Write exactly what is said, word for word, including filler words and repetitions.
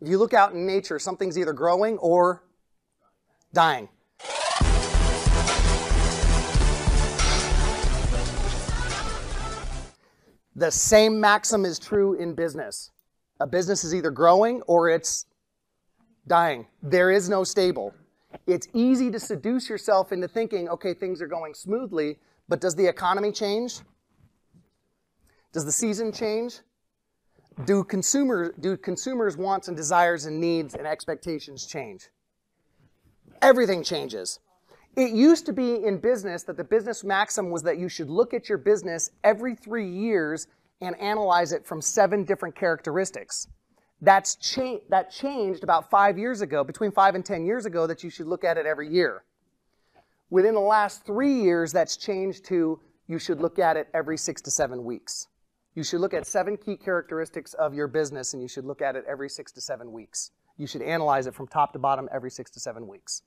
If you look out in nature, something's either growing or dying. The same maxim is true in business. A business is either growing or it's dying. There is no stable. It's easy to seduce yourself into thinking, okay, things are going smoothly, but does the economy change? Does the season change? Do consumer, do consumers' wants and desires and needs and expectations change? Everything changes. It used to be in business that the business maxim was that you should look at your business every three years and analyze it from seven different characteristics. That's cha- that changed about five years ago, between five and ten years ago, that you should look at it every year. Within the last three years, that's changed to you should look at it every six to seven weeks. You should look at seven key characteristics of your business, and you should look at it every six to seven weeks. You should analyze it from top to bottom every six to seven weeks.